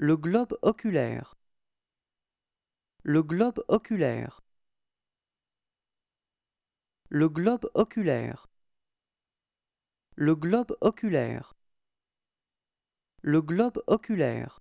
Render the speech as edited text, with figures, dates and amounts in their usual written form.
Le globe oculaire. Le globe oculaire. Le globe oculaire. Le globe oculaire. Le globe oculaire.